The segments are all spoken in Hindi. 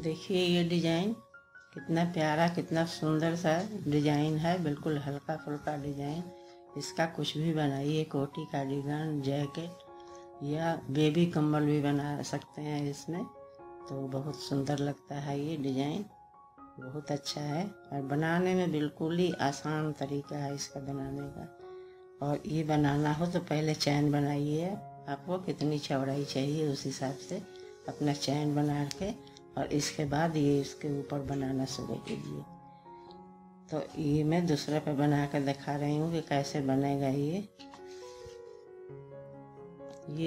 देखिए ये डिज़ाइन कितना प्यारा कितना सुंदर सा डिज़ाइन है, बिल्कुल हल्का फुल्का डिज़ाइन। इसका कुछ भी बनाइए, कोटी का डिज़ाइन, जैकेट या बेबी कंबल भी बना सकते हैं इसमें, तो बहुत सुंदर लगता है। ये डिज़ाइन बहुत अच्छा है और बनाने में बिल्कुल ही आसान तरीका है इसका बनाने का। और ये बनाना हो तो पहले चैन बनाइए, आपको कितनी चौड़ाई चाहिए उस हिसाब से अपना चैन बना के, और इसके बाद ये इसके ऊपर बनाना शुरू कीजिए। तो ये मैं दूसरा पे बना कर दिखा रही हूँ कि कैसे बनेगा ये।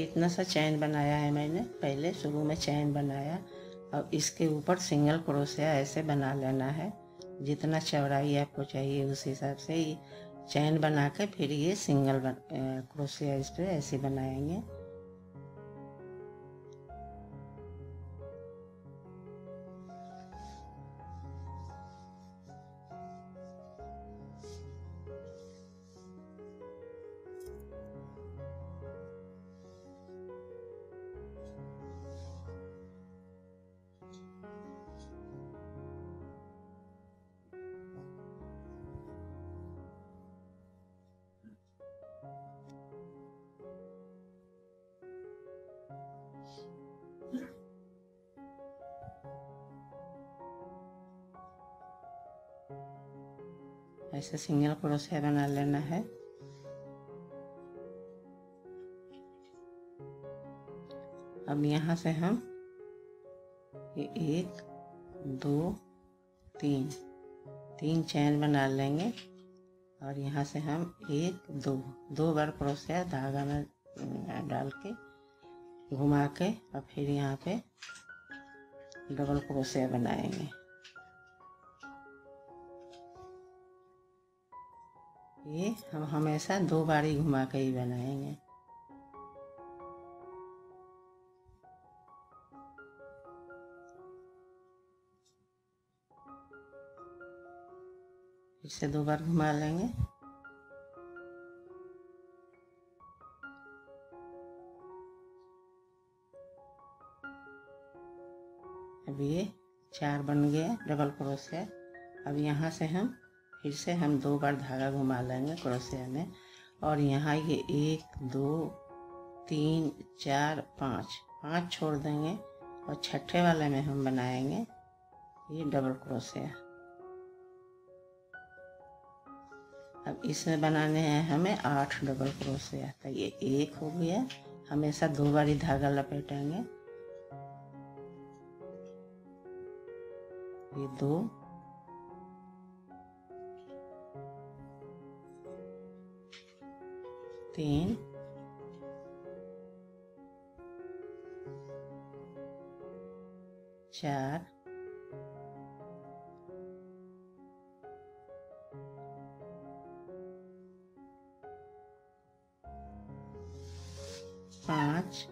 इतना सा चैन बनाया है मैंने, पहले शुरू में चैन बनाया और इसके ऊपर सिंगल क्रोशिया ऐसे बना लेना है, जितना चौड़ाई आपको चाहिए उस हिसाब से ये चैन बना के फिर ये सिंगल क्रोशिया इस पर ऐसे बनाएंगे। ऐसे सिंगल क्रोशिया बना लेना है। अब यहाँ से हम ये 1 2 3 चैन बना लेंगे और यहाँ से हम 1 2 बार क्रोशिया धागा में डाल के घुमा के और फिर यहाँ पे डबल क्रोशिया बनाएंगे। ये हम हमेशा 2 बार ही घुमा के ही बनाएंगे। फिर से 2 बार घुमा लेंगे। अब ये 4 बन गया डबल क्रोशिया। अब यहाँ से हम फिर से हम 2 बार धागा घुमा लेंगे क्रोशिया में और यहाँ ये 1 2 3 4 5 छोड़ देंगे और छठे वाले में हम बनाएंगे ये डबल क्रोशिया। अब इसमें बनाने हैं हमें 8 डबल क्रोशिया। तो ये 1 हो गया, हमेशा 2 बार ही धागा लपेटेंगे। ये 2 3 4 5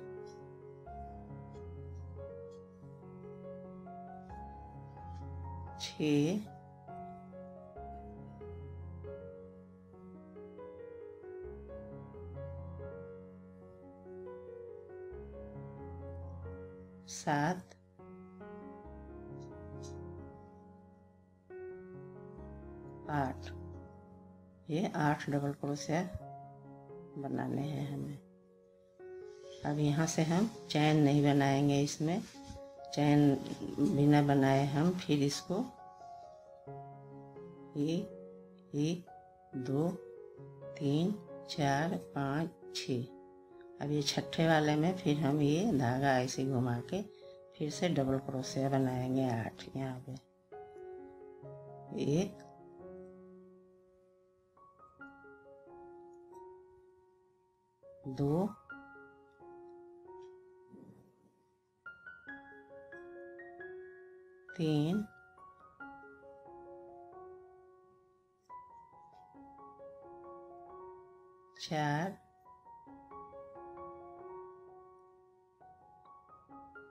6 7 8। ये 8 डबल क्रोशिया बनाने हैं हमें। अब यहाँ से हम चैन नहीं बनाएंगे, इसमें चैन बिना बनाए हम फिर इसको 1 2 3 4 5 6। अब ये छठे वाले में फिर हम ये धागा ऐसे घुमा के फिर से डबल क्रोशिया बनाएंगे 8। यहाँ पे 1 2 3 4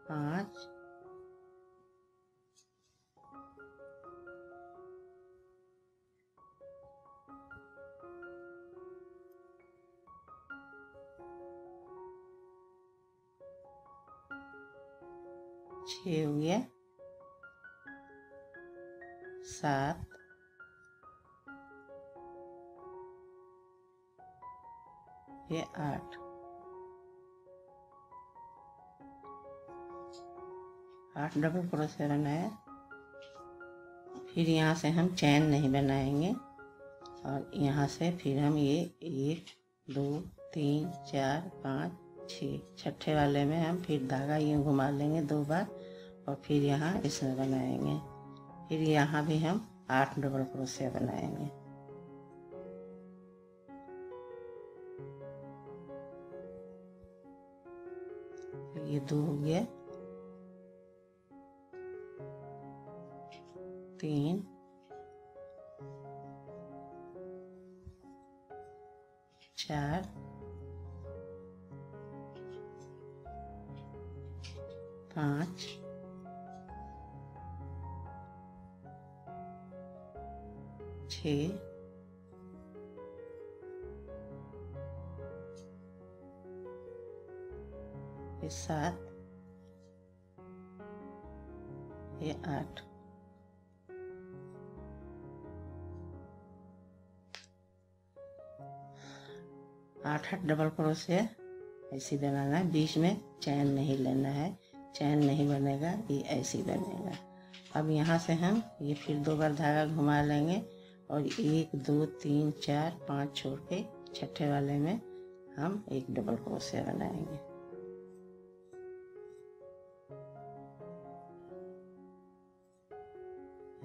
5 6 हो गया। साथ ये 8, 8 डबल क्रोशेवन है। फिर यहाँ से हम चैन नहीं बनाएंगे और यहाँ से फिर हम ये 1 2 3 4 5 6 छठे वाले में हम फिर धागा यूँ घुमा लेंगे 2 बार और फिर यहाँ इसमें बनाएंगे। फिर यहाँ भी हम 8 डबल क्रोशिया बनाएंगे। ये 2 हो गया, 3, 4, 5, 6, 7, ये 8। आठ डबल क्रोशिया ऐसी बनाना है, बीच में चैन नहीं लेना है, चैन नहीं बनेगा, ये ऐसी बनेगा। अब यहाँ से हम ये फिर 2 बार धागा घुमा लेंगे और 1 2 3 4 5 छोड़ के छठे वाले में हम 1 डबल क्रोशिया बनाएंगे।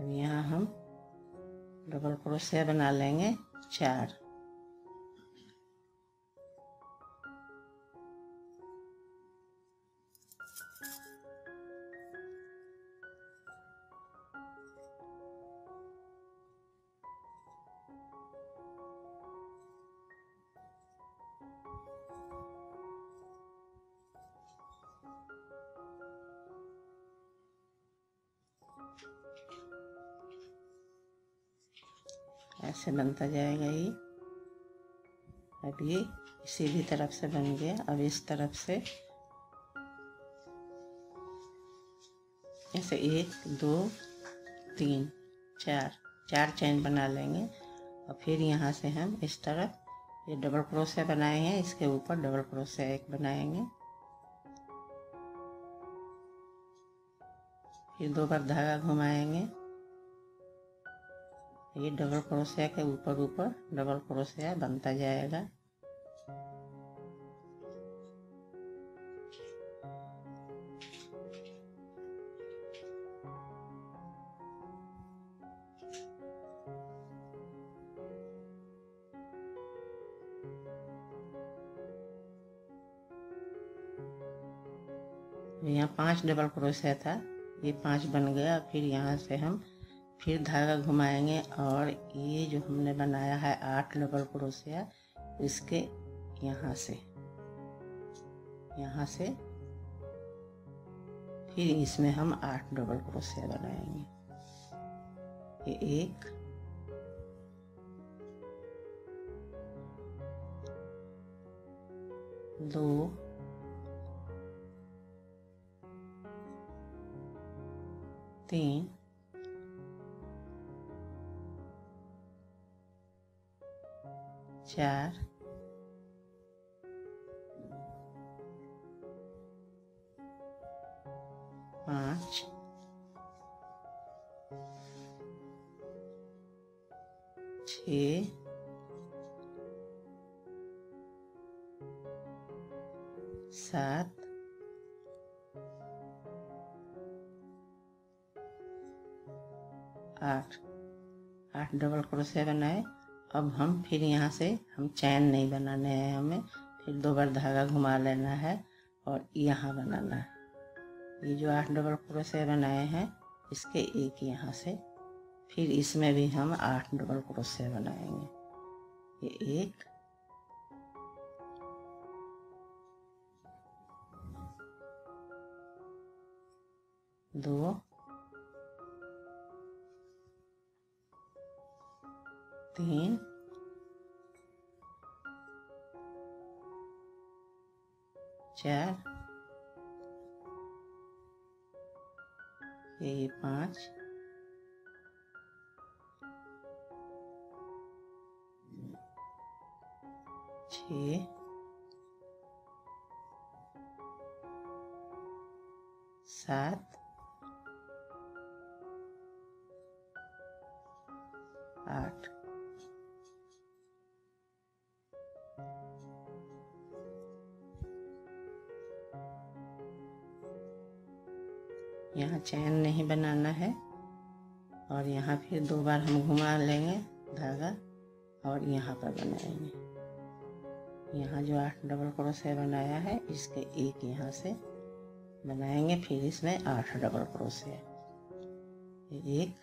अब यहाँ हम डबल क्रोशिया बना लेंगे 4, ऐसे बनता जाएगा ये। अब ये इसी भी तरफ से बन गया। अब इस तरफ से ऐसे 1 2 3 4 चैन बना लेंगे और फिर यहाँ से हम इस तरफ ये डबल क्रोशिया बनाएंगे, इसके ऊपर डबल क्रोशिया 1 बनाएंगे। फिर 2 बार धागा घुमाएंगे, ये डबल क्रोशिया के ऊपर ऊपर डबल क्रोशिया बनता जाएगा। यहाँ 5 डबल क्रोशिया था, ये 5 बन गया। फिर यहाँ से हम फिर धागा घुमाएंगे और ये जो हमने बनाया है 8 डबल क्रोशिया, इसके यहाँ से फिर इसमें हम 8 डबल क्रोशिया बनाएंगे। ये 1 2 3 4 5 6 7 8 डबल क्रोशिया बनाए। अब हम फिर यहाँ से हम चैन नहीं बनाने हैं, हमें फिर 2 बार धागा घुमा लेना है और यहाँ बनाना है। ये जो 8 डबल क्रोशिया बनाए हैं इसके 1 यहाँ से, फिर इसमें भी हम 8 डबल क्रोशिया बनाएंगे। ये 1, 2, 3, 4, ये 5, के साथ आठ यहाँ चैन नहीं बनाना है और यहाँ फिर दो बार हम घुमा लेंगे धागा और यहाँ पर बनाएंगे। यहाँ जो 8 डबल क्रोशे बनाया है इसके एक यहाँ से बनाएंगे, फिर इसमें 8 डबल क्रोशे, एक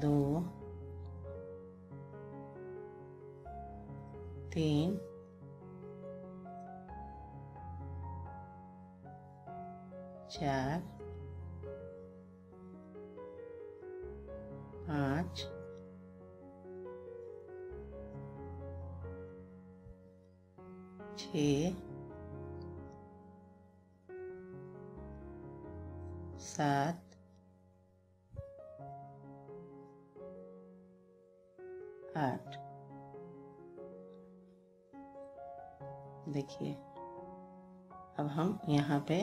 दो तीन चार पाँच छः सात आठ। देखिए अब हम यहाँ पे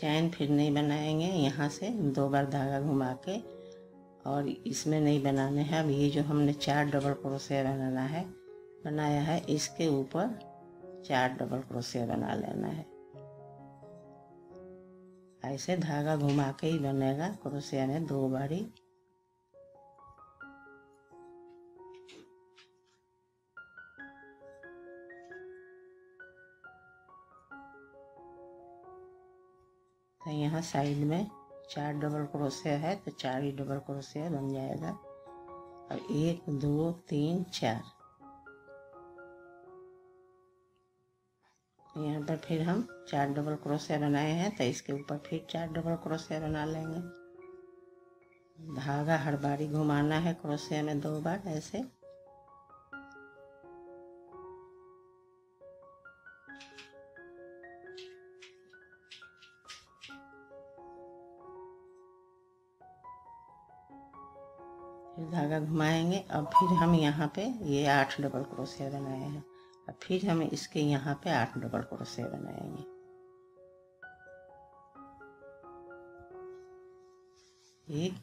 चैन फिर नहीं बनाएंगे, यहाँ से दो बार धागा घुमा के, और इसमें नहीं बनाने हैं। अब ये जो हमने 4 डबल क्रोशिया बनाया है इसके ऊपर 4 डबल क्रोशिया बना लेना है। ऐसे धागा घुमा के ही बनेगा क्रोशिया में दो बारी। तो यहाँ साइड में 4 डबल क्रोशिया है तो 4 ही डबल क्रोशिया बन जाएगा। और 1 2 3 4 यहाँ पर फिर हम 4 डबल क्रोशिया बनाए हैं तो इसके ऊपर फिर 4 डबल क्रोशिया बना लेंगे। धागा हर बारी घुमाना है क्रोशिया में दो बार ऐसे। धागा घुमाएंगे। अब फिर हम यहाँ पे ये 8 डबल क्रोशिया बनाए हैं, अब फिर हम इसके यहाँ पे 8 डबल क्रोशिया बनाएंगे। एक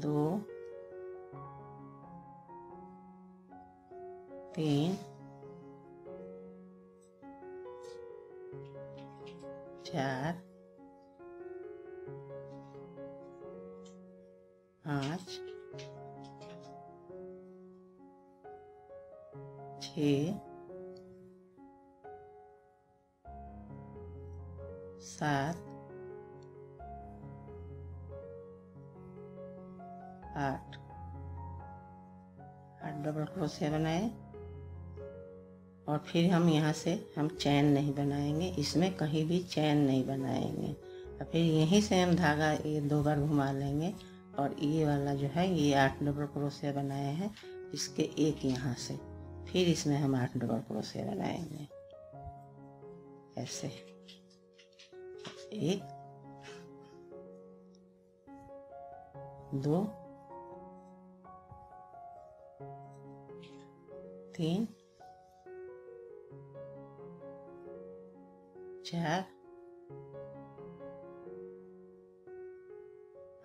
दो तीन चार पाँच छः सात आठ, 8 डबल क्रोशिया बनाए। और फिर हम यहाँ से हम चैन नहीं बनाएंगे, इसमें कहीं भी चैन नहीं बनाएंगे। और फिर यहीं से हम धागा ये दो बार घुमा लेंगे। और ये वाला जो है ये 8 डबल क्रोशिया बनाए हैं, इसके एक यहाँ से, फिर इसमें हम 8 डबल क्रोशिया बनाएंगे ऐसे। एक दो तीन चार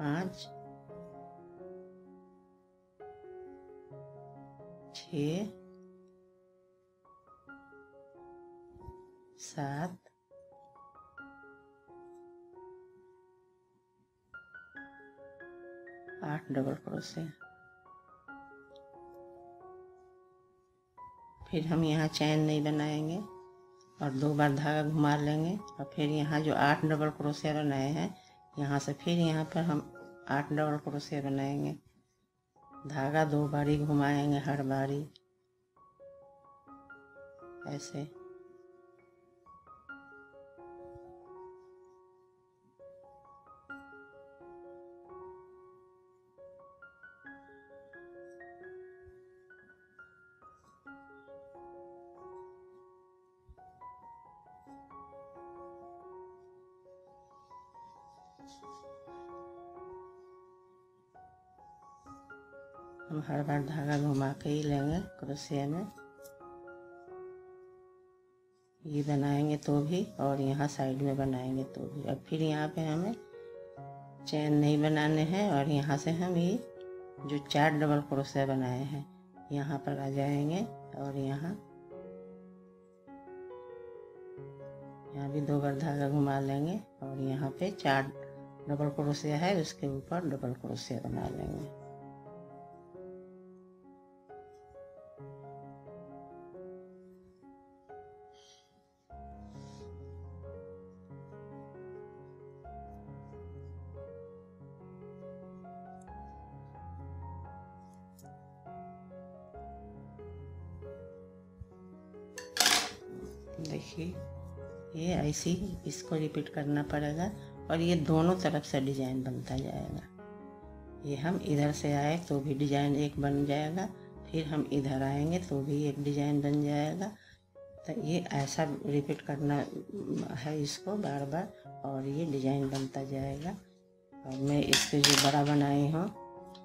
पाँच छः सात आठ डबल क्रोशिया। फिर हम यहाँ चैन नहीं बनाएंगे और दो बार धागा घुमा लेंगे। और फिर यहाँ जो 8 डबल क्रोशिया बनाए हैं यहाँ से फिर यहाँ पर हम 8 डबल क्रोशिया बनाएंगे। धागा दो बारी घुमाएंगे हर बारी ऐसे। हम हर बार धागा घुमा के ही लेंगे क्रोशिया में, ये बनाएंगे तो भी और यहाँ साइड में बनाएंगे तो भी। अब फिर यहाँ पे हमें चैन नहीं बनाने हैं और यहाँ से हम ये जो 4 डबल क्रोशिया बनाए हैं यहाँ पर आ जाएंगे और यहाँ भी 2 बार धागा घुमा लेंगे और यहाँ पे 4 डबल क्रोशिया है उसके ऊपर डबल क्रोशिया बना लेंगे। देखिए ये ऐसे ही इसको रिपीट करना पड़ेगा और ये दोनों तरफ से डिज़ाइन बनता जाएगा। ये हम इधर से आए तो भी डिज़ाइन एक बन जाएगा, फिर हम इधर आएंगे तो भी एक डिज़ाइन बन जाएगा। तो ये ऐसा रिपीट करना है इसको बार बार और ये डिज़ाइन बनता जाएगा। और मैं इसको जो बड़ा बनाई हूँ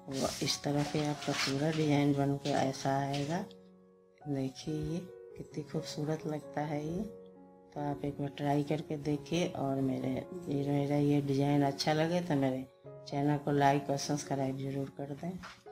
वो इस तरह से आपका पूरा डिज़ाइन बन के ऐसा आएगा। देखिए ये कितनी खूबसूरत लगता है ये, तो आप एक बार ट्राई करके देखिए और मेरा ये डिज़ाइन अच्छा लगे तो मेरे चैनल को लाइक और सब्सक्राइब ज़रूर कर दें।